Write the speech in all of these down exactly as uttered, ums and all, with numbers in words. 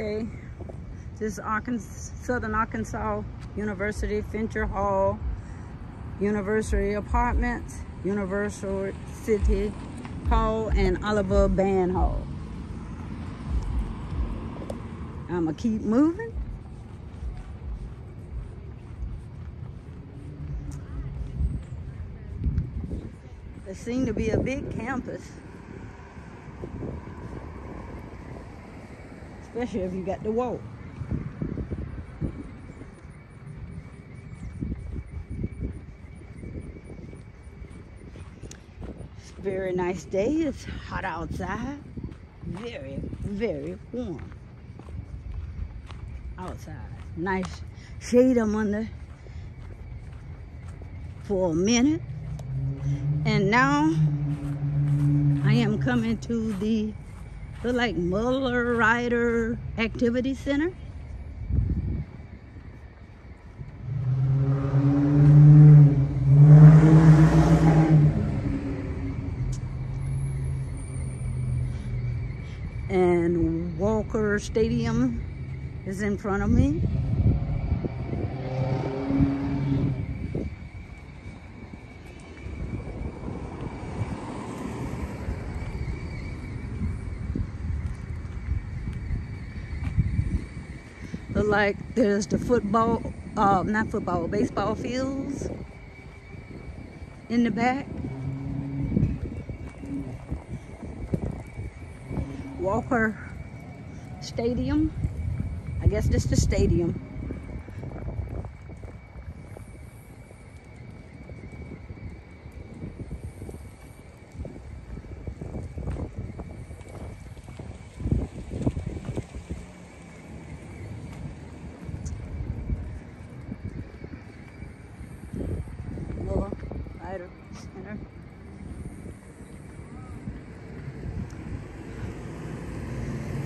Okay, this is Arkansas, Southern Arkansas University, Fincher Hall, University Apartments, Universal City Hall, and Oliver Band Hall. I'm gonna keep moving. There seems to be a big campus, especially if you got to walk. It's a very nice day. It's hot outside. Very, very warm outside. Nice shade I'm under for a minute. And now I am coming to the, the like Muleriders Activity Center. And Walker Stadium is in front of me. Look like there's the football, uh, not football, baseball fields in the back. Walker Stadium. I guess this is the stadium.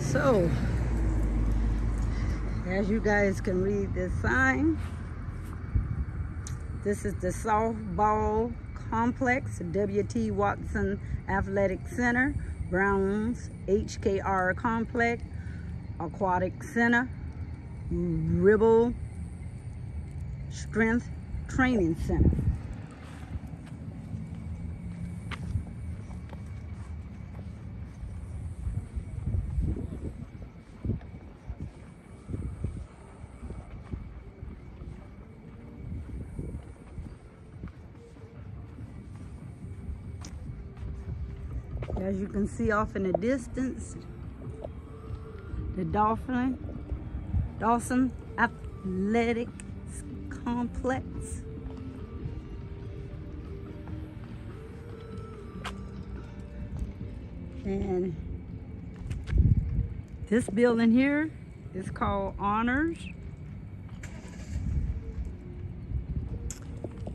So, as you guys can read this sign, this is the softball complex, W T Watson Athletic Center, Browns H K R Complex, Aquatic Center, Ribble Strength Training Center. As you can see off in the distance, the Dolphin Dawson Athletic Complex. And this building here is called Honors.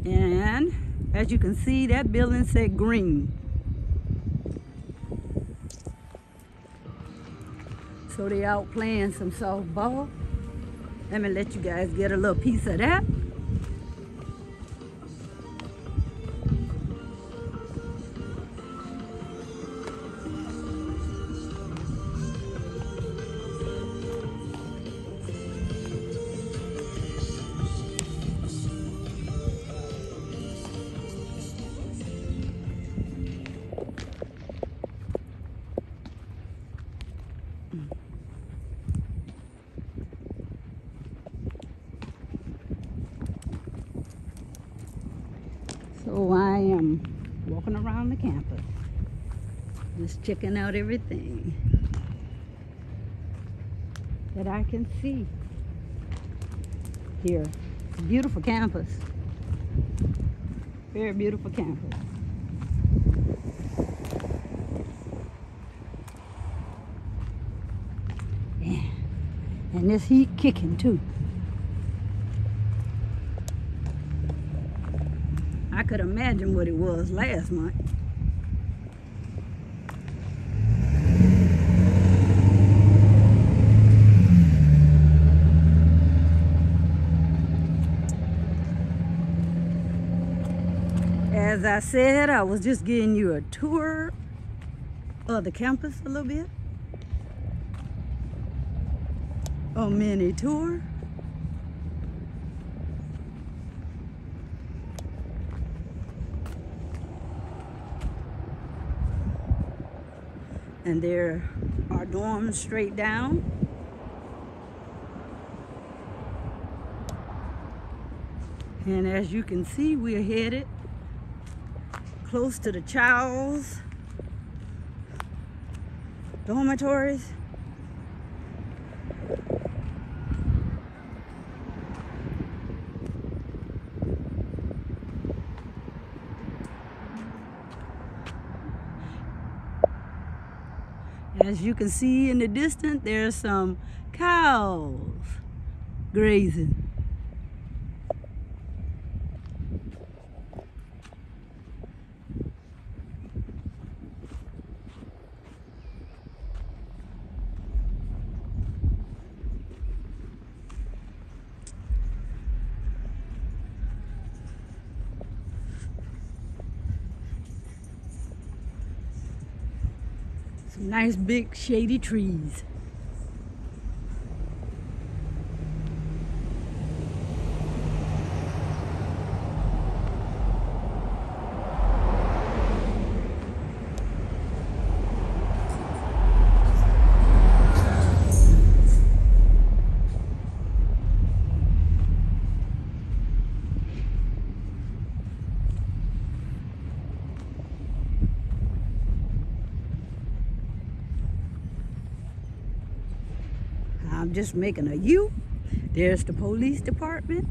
And as you can see, that building said green. So they out playing some softball. Let me let you guys get a little piece of that. So I am walking around the campus, just checking out everything that I can see here. It's a beautiful campus, very beautiful campus. Yeah. And this heat kicking too. I could imagine what it was last month. As I said, I was just giving you a tour of the campus a little bit. a mini tour. And there are dorms straight down. And as you can see, we're headed close to the child's dormitories. As you can see in the distance, there's some cows grazing. Nice big shady trees. I'm just making a U. There's the police department,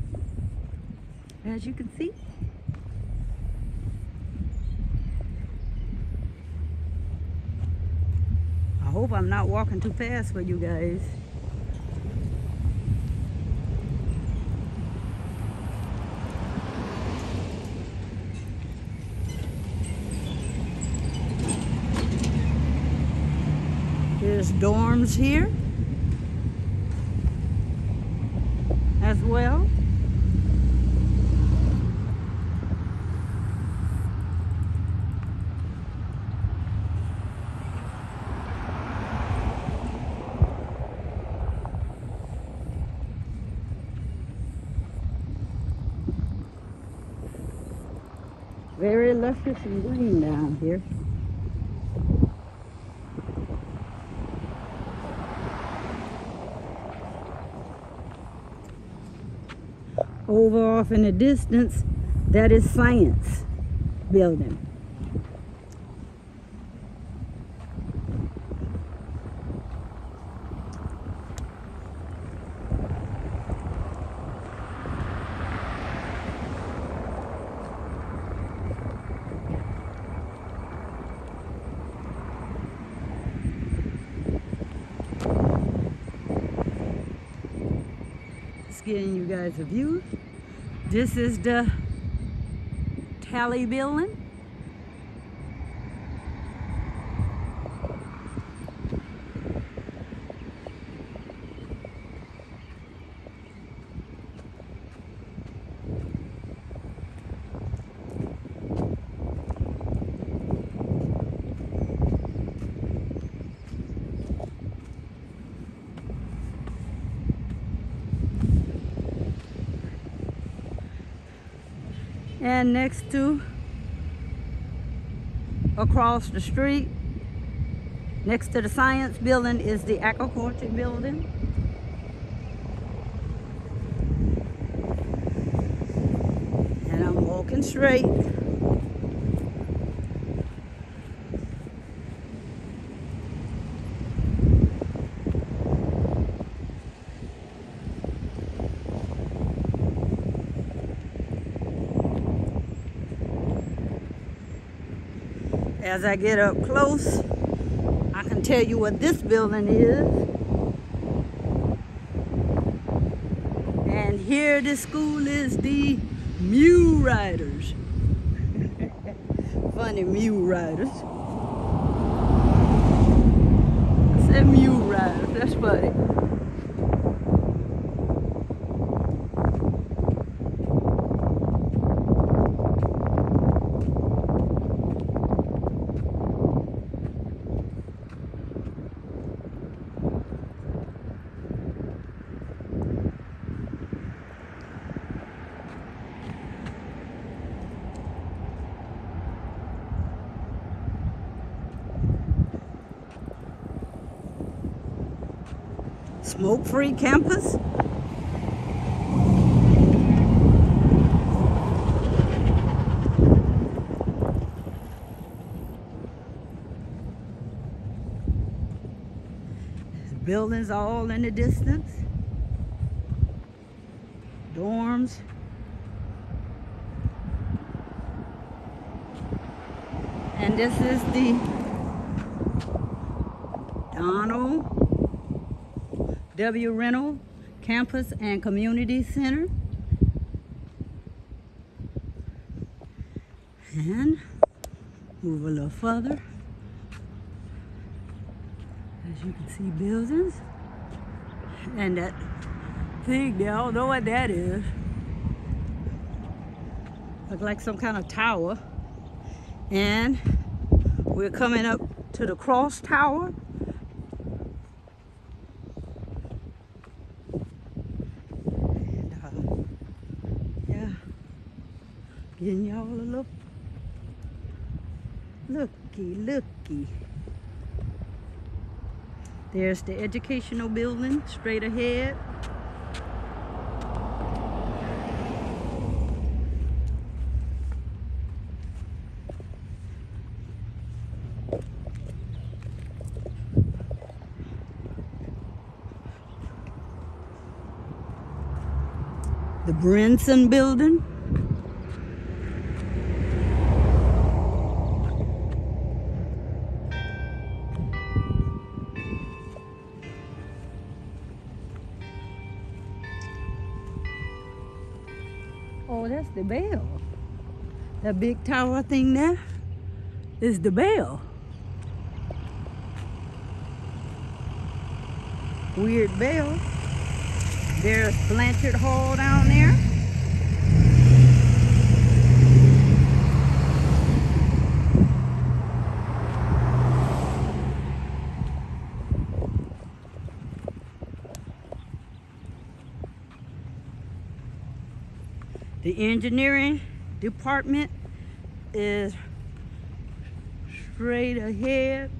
as you can see. I hope I'm not walking too fast for you guys. There's dorms here as well. Very luscious and green down here. Over off in the distance, that is Science Building. It's getting you guys a view. This is the Tally Building. And next to, across the street, next to the Science Building is the Aquaculture Building. And I'm walking straight. As I get up close, I can tell you what this building is. And here the school is the Muleriders. Funny, Muleriders. I said Muleriders, that's funny. smoke-free campus. Buildings all in the distance. Dorms. And this is the Donald W. Rental Campus and Community Center. And move a little further. As you can see, buildings and that thing there, I don't know what that is. Look like some kind of tower. And we're coming up to the Cross Tower. And, uh, yeah, getting y'all a look. Looky, looky. There's the educational building straight ahead. The Brinson Building. The bell. That big tower thing there is the bell. Weird bell. There's Blanchard Hall down there. The engineering department is straight ahead.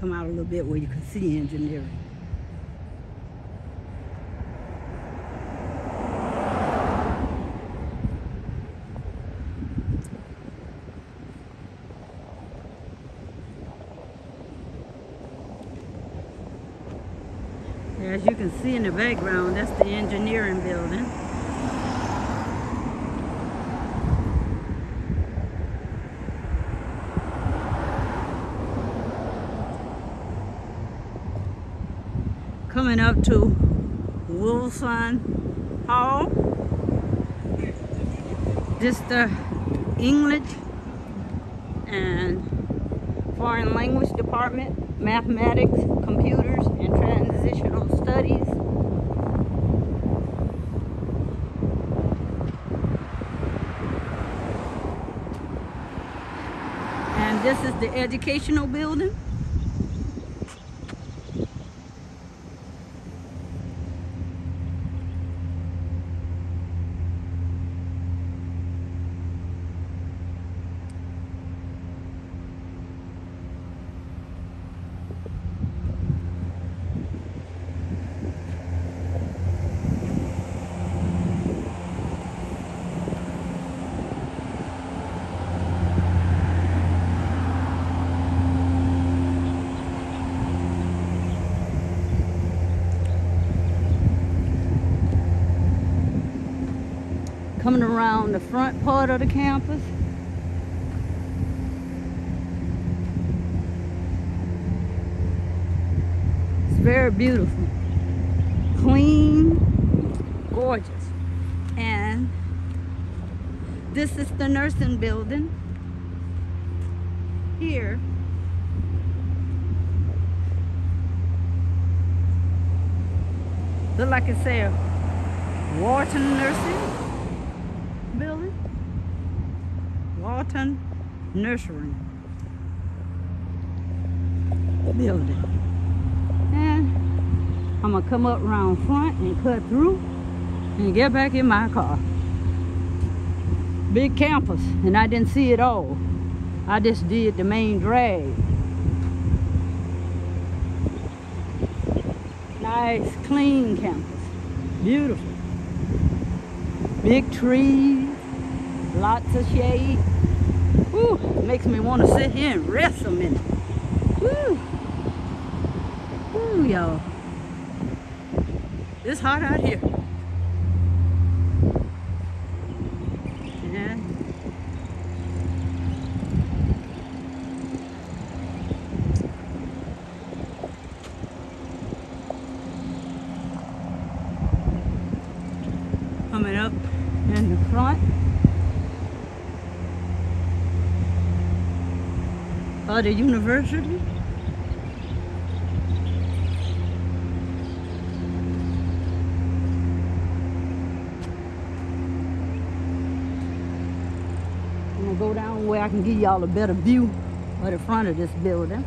Come out a little bit where you can see engineering. As you can see in the background, that's the engineering building. Coming up to Wilson Hall. Just the English and foreign language department, mathematics, computers, and transitional studies. And this is the educational building. Coming around the front part of the campus. It's very beautiful, clean, gorgeous. And this is the nursing building here. Look like it said Walton Nursing building, Walton Nursery building. And I'm gonna come up around front and cut through and get back in my car. big campus, and I didn't see it all. I just did the main drag. Nice, clean campus, beautiful. Big trees, lots of shade. Whew, makes me want to sit here and rest a minute. Whew. Whew, y'all. It's hot out here. Yeah. Coming up in the front of the university. Go down where I can give y'all a better view of the front of this building.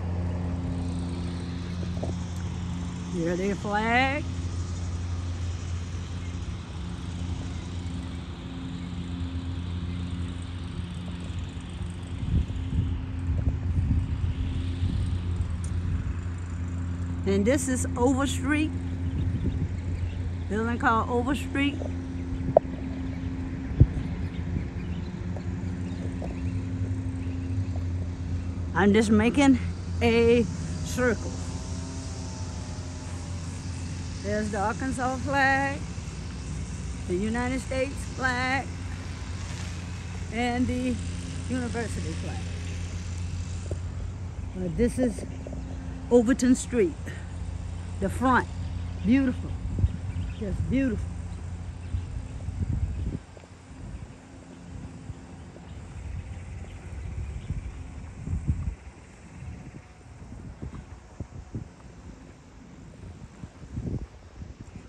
Here their flag. And this is Overstreet. Building called Overstreet. I'm just making a circle. There's the Arkansas flag, the United States flag, and the university flag. Uh, this is Overton Street. The front, beautiful, just beautiful.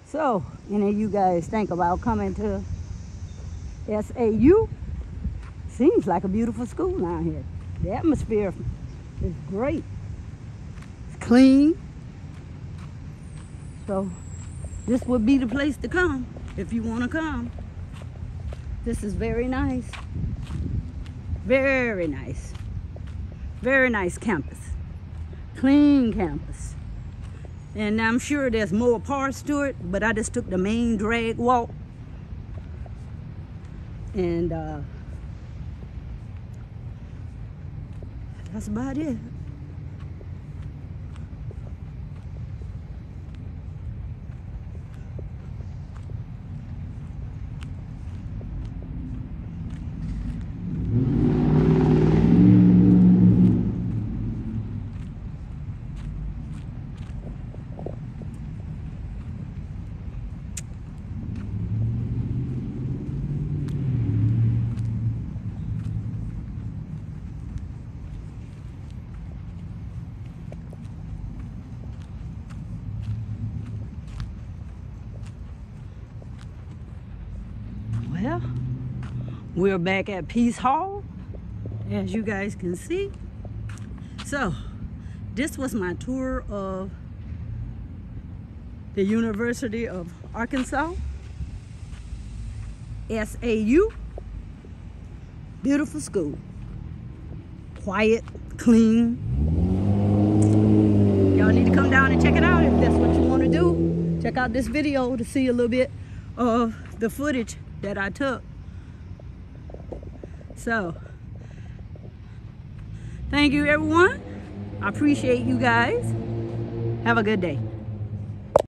So, any of you guys think about coming to S A U? Seems like a beautiful school down here. The atmosphere is great. It's clean. So, this would be the place to come if you want to come. This is very nice. Very nice. Very nice campus. Clean campus. And I'm sure there's more parts to it, but I just took the main drag walk. And uh, that's about it. We're back at Peace Hall, as you guys can see. So, this was my tour of the University of Arkansas, S A U. Beautiful school. Quiet, clean. Y'all need to come down and check it out if that's what you want to do. Check out this video to see a little bit of the footage that I took. So, thank you everyone. I appreciate you guys. Have a good day.